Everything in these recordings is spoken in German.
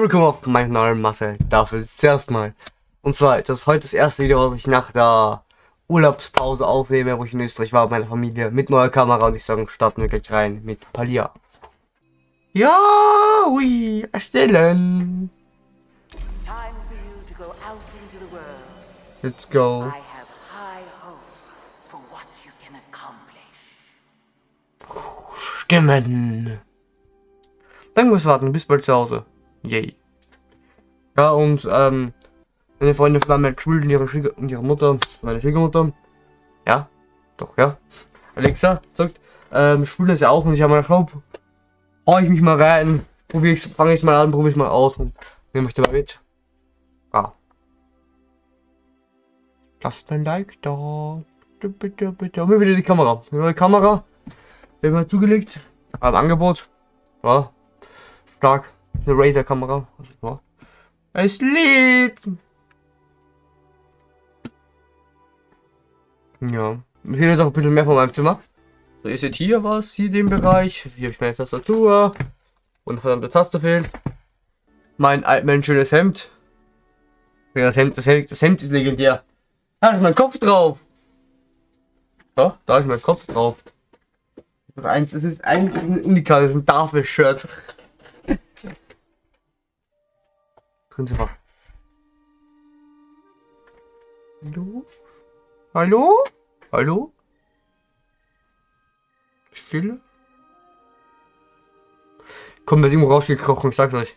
Willkommen auf meinem Kanal, Marcel. Dafür ist es erstmal. Und zwar, das ist heute das erste Video, was ich nach der Urlaubspause aufnehme, wo ich in Österreich war mit meiner Familie, mit neuer Kamera, und ich sage, starten wir gleich rein mit Palia. Ja, ui, erstellen. Let's go. Stimmen. Dann muss warten, bis bald zu Hause. Yay. Ja, und meine Freunde waren mit Schwulen, ihre Mutter, meine Schwiegermutter. Ja, doch, ja. Alexa sagt, Schwulen ist ja auch, und ich habe mal Schraub. Hau ich mich mal rein, fange ich mal an, probiere ich mal aus und nehme ich dabei mit. Ja. Lasst ein Like da. Bitte, bitte. Und mir wieder die Kamera. Die neue Kamera. Die haben wir zugelegt. Ein Angebot. Ja. Stark. Eine Razer-Kamera. Ja. Es liegt. Ja. Ich sehe jetzt auch ein bisschen mehr von meinem Zimmer. So ist jetzt hier was, hier den Bereich. Hier habe ich meine Tastatur. Und eine verdammte Taste fehlt. Mein schönes Hemd. Ja, das Hemd ist legendär. Da ist mein Kopf drauf. Ja, da ist mein Kopf drauf. Es ist ein Unika, das ist ein Tafel-Shirt. Drin. Hallo? Hallo? Hallo? Stille? Komm, da ist irgendwo rausgekrochen, ich sag's euch.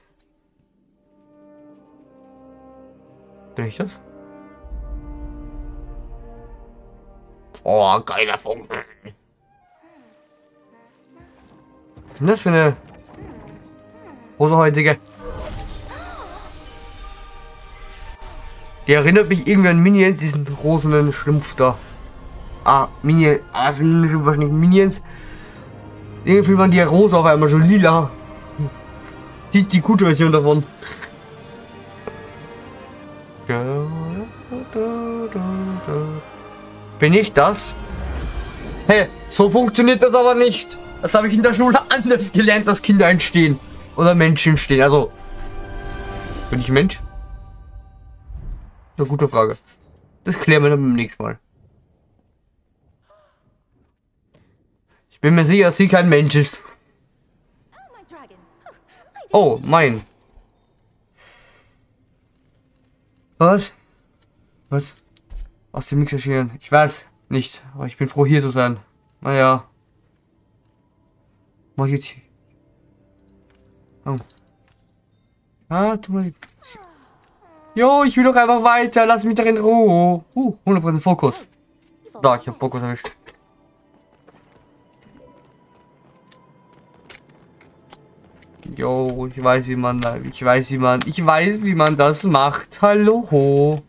Bin ich das? Oh, geiler Funken. Was ist das für eine rosehäutige? Die erinnert mich irgendwie an Minions, diesen rosenen Schlumpf da. Ah, Minions, also wahrscheinlich Minions. Irgendwie waren die ja rosa, auf einmal schon lila. Sieht die gute Version davon. Bin ich das? Hey, so funktioniert das aber nicht. Das habe ich in der Schule anders gelernt, dass Kinder entstehen. Oder Menschen stehen. Also, bin ich Mensch? Eine gute Frage. Das klären wir dann beim nächsten Mal. Ich bin mir sicher, dass sie kein Mensch ist. Oh, mein. Was? Was? Aus dem Mixer scheren. Ich weiß nicht, aber ich bin froh, hier zu sein. Naja. Mach jetzt hier. Oh. Ah, tu mal. Jo, ich will doch einfach weiter. Lass mich doch in Ruhe. 100% Fokus. Da, ich hab Fokus erwischt. Jo, ich weiß, wie man das macht. Hallo.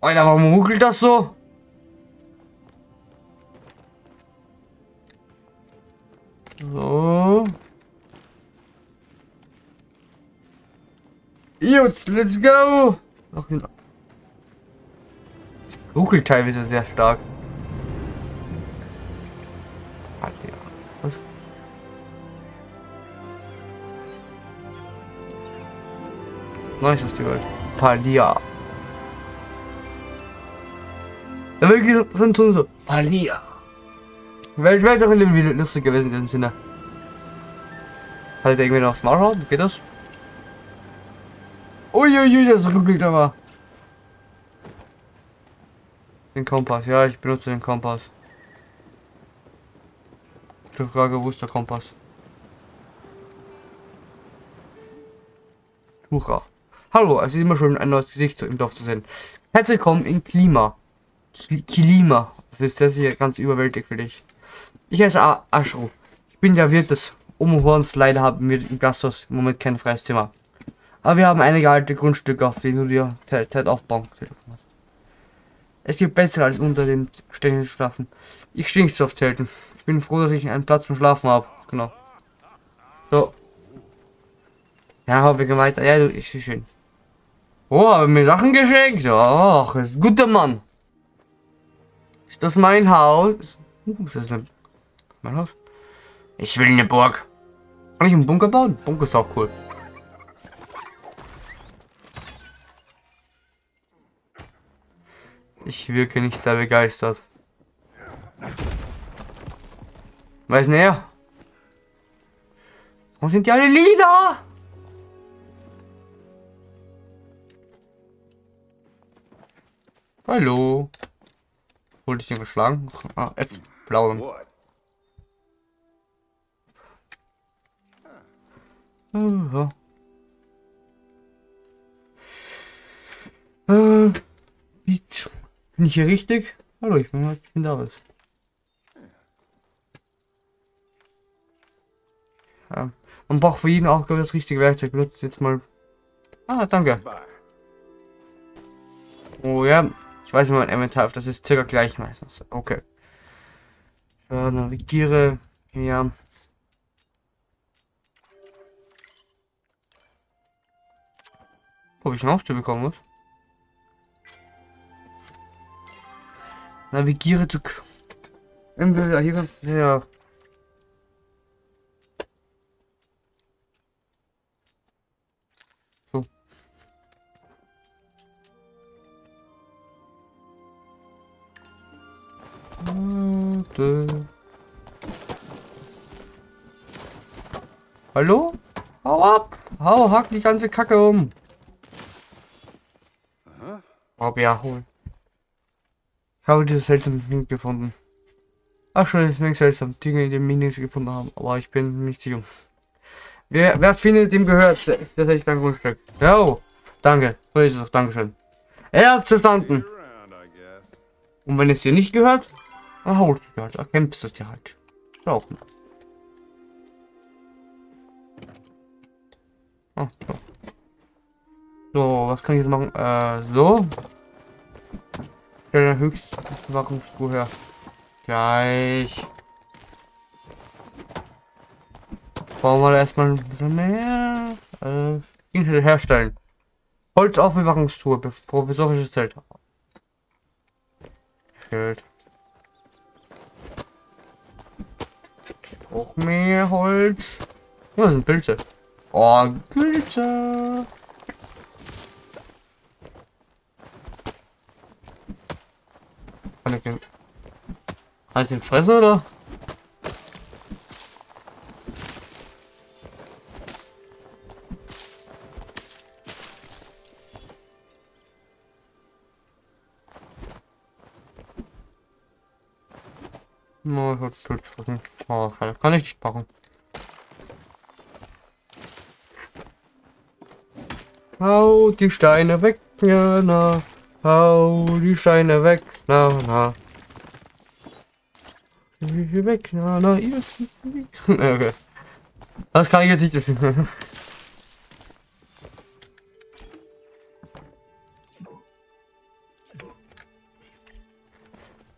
Alter, warum ruckelt das so? So. Jutz, let's go! Ach, genau. Das ruckelt teilweise sehr stark. Was? Neues aus der Welt. Palia. Da wirklich sind so. Palia. Wäre doch in dem Video lustig gewesen in dem Sinne. Halt irgendwie noch aufs Maul hauen, geht das? Uiuiui, das ruckelt aber. Den Kompass, ja, ich benutze den Kompass. Die Frage, wo ist der Kompass? Hurra. Hallo, es ist immer schön, ein neues Gesicht im Dorf zu sehen. Herzlich willkommen in Klima. Klima. Das ist das hier ganz überwältigend für dich. Ich heiße Ashro. Ich bin der Wirt des Umhorns. Leider haben wir im Gasthaus im Moment kein freies Zimmer. Aber wir haben einige alte Grundstücke, auf denen du dir Zeit aufbauen kannst. Es gibt besser als unter dem ständigen Schlafen. Ich stehe nicht so auf Zelten. Ich bin froh, dass ich einen Platz zum Schlafen habe. Genau. So. Ja, habe ich weiter. Ja, du, ich sehe schön. Oh, haben mir Sachen geschenkt. Ach, ist ein guter Mann. Ist das mein Haus? Ist das mein Haus? Ich will eine Burg. Kann ich einen Bunker bauen? Bunker ist auch cool. Ich wirke nicht sehr begeistert. Weiß näher. Warum sind die alle lila? Hallo. Wurde ich den geschlagen? Ah, Äpfel. Blauen. Bin ich hier richtig? Hallo, ich bin da was. Ja. Man braucht für jeden auch das richtige Werkzeug. Benutzt jetzt mal. Ah, danke. Oh ja. Ich weiß nicht, mein Inventar, das ist circa gleich meistens. Okay. Navigiere. Ja. Ob ich eine Haustür bekommen muss? Navigiere zu. Hier kannst du. Ja. So. Hallo? Hau ab! Hau, hack die ganze Kacke um! Oh ja, holen. Ich habe dieses seltsame Ding gefunden. Ach schon, das ist nicht seltsam. Dinge, die wir nicht gefunden haben. Aber ich bin nicht sicher. Wer findet, dem gehört. Das ist dein Grundstück. Jo, danke. So ist es doch. Dankeschön. Er hat's verstanden. Und wenn es dir nicht gehört, dann holst du dir halt. Erkämpfst es dir halt. Auch nicht. Ah, so. So, was kann ich jetzt machen? So. Stell den höchsten Wachungstuhl her. Gleich. Bauen wir da erstmal ein bisschen mehr. Herstellen. Holzaufbewahrungstour. Provisorisches Zelt. Schild. Auch mehr Holz. Oh, das sind Pilze. Oh, Pilze. Kann ich den fressen oder? No, oh, kann ich nicht packen. Hau die Steine weg, ja, na. Hau die Steine weg, na, na. Hier weg, na, na, ihr seid weg. Okay. Das kann ich jetzt nicht finden.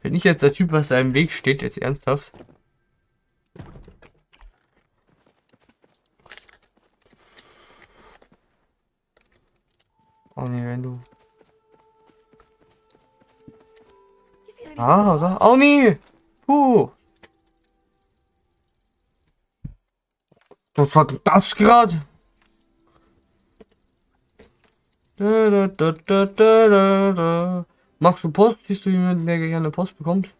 Bin ich jetzt der Typ, was einem Weg steht, jetzt ernsthaft? Oh ne, wenn du. Ah, oder? Oh nee! Puh! Was war denn das gerade? Machst du Post? Siehst du jemanden, der gerne Post bekommt?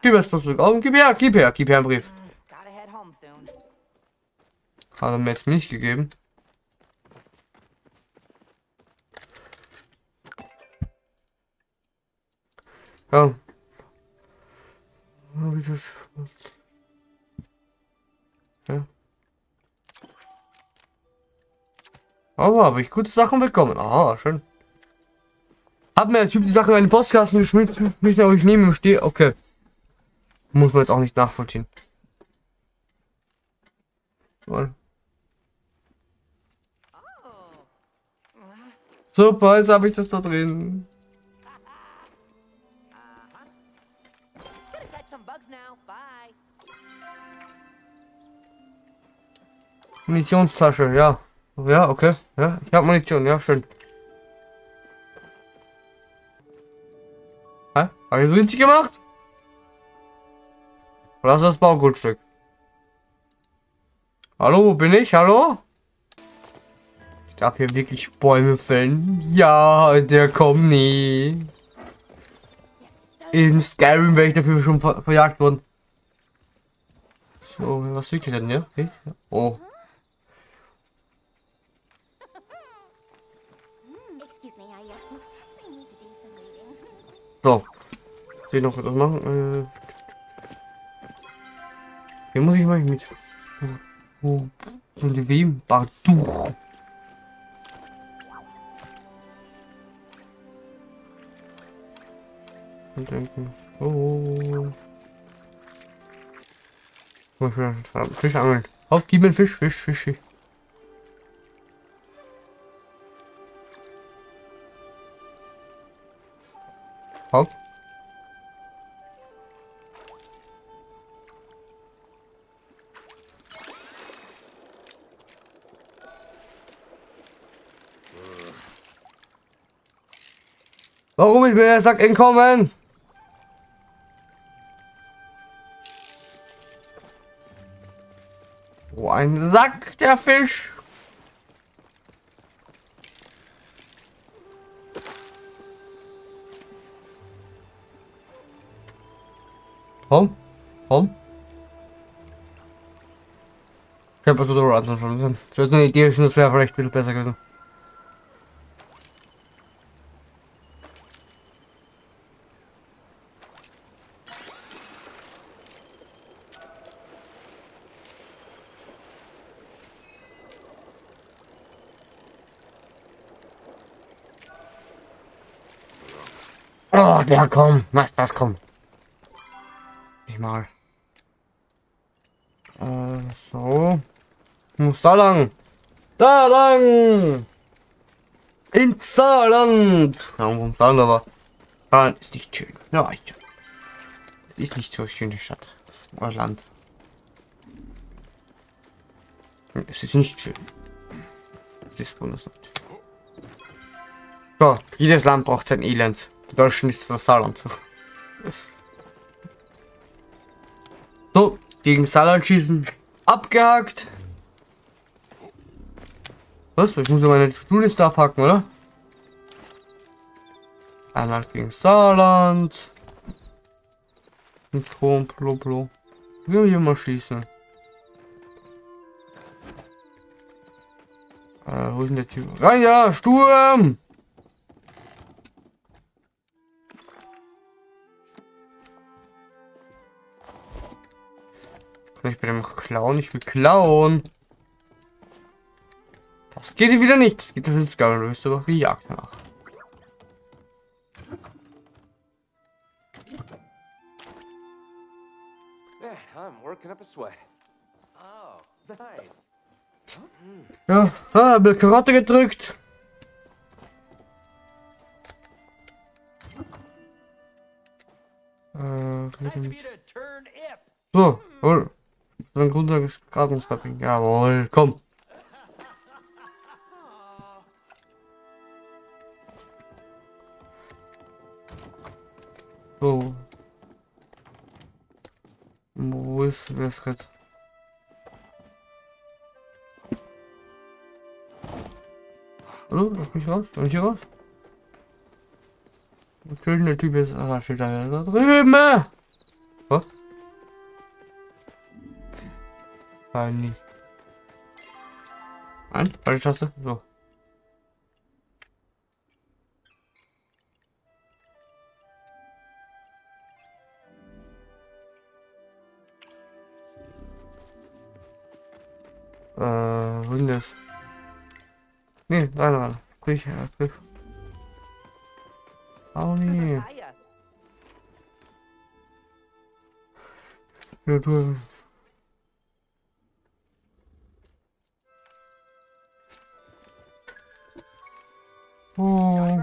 Gib das Poststück auf und gib her einen Brief. Hat er mir jetzt nicht gegeben. Ja. Wie das. Ja. Aber habe ich gute Sachen bekommen. Aha, schön. Hab mir der Typ die Sachen in den Postkasten geschmissen, aber ich neben ihm stehe. Okay. Muss man jetzt auch nicht nachvollziehen. Super, jetzt habe ich das da drin. Munitionstasche, ja. Ja, okay. Ja, ich habe Munition, ja, schön. Hä? Hab ich das richtig gemacht? Oder hast du das Baugrundstück? Hallo, wo bin ich? Hallo? Ich darf hier wirklich Bäume fällen. Ja, der kommt nie. In Skyrim wäre ich dafür schon verjagt worden. So, was will ich denn hier? Okay. Oh. So. Ich will noch etwas machen. Hier muss ich mal mit. Oh. Und wem? Bartu. Und denken. Oh. Muss ich Fisch angeln. Auf, gib mir einen Fisch, Fisch. Auf. Warum ich mir der Sack entkommen? Oh, ein Sack, der Fisch. Komm. Ich hab also darüber anschauen können. Ich weiß nicht, die sind das wäre vielleicht ein bisschen besser gewesen. Oh, der kommt. Was kommt? Nicht mal. So. Muss da lang. Da lang. In Saarland. Ja, warum Saarland, aber Saarland ist nicht schön. Ja, es ist nicht so schöne Stadt. Oder Land. Es ist nicht schön. Es ist Bundesland. So, jedes Land braucht sein Elend. Deutschland ist das Saarland. So, gegen Saarland schießen. Abgehakt. Was? Ich muss ja meine To-Do-Liste abhaken, oder? Einmal gegen Saarland. Mit hohem Ploplo. Ich will hier mal schießen. Wo ist denn der Typ? Ah ja, Sturm! Ich bin immer klauen, ich will klauen. Das geht wieder nicht. Das geht nicht gar nicht. Du bist aber gejagt nach. Ja, hab eine Karotte gedrückt. So, jawohl. Dann Grundlagenskratungspapier. Jawohl, komm. So. Wo ist das Rett? Hallo, lass mich raus. Kann ich hier raus? Natürlich, der Typ ist. Ah, steht da drüben. Was? Nein. Nein, falsche Taste. So. Wo ist das? Nee, nein. Krieg. Auch nie. Ja, du. Oh.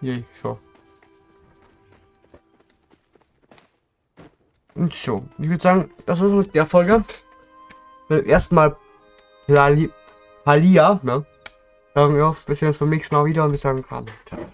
Je, so. Und so. Ich würde sagen, das war's mit der Folge. Beim ersten Mal Palia, ne? Sagen wir auf, wir sehen uns beim nächsten Mal wieder und wir sagen,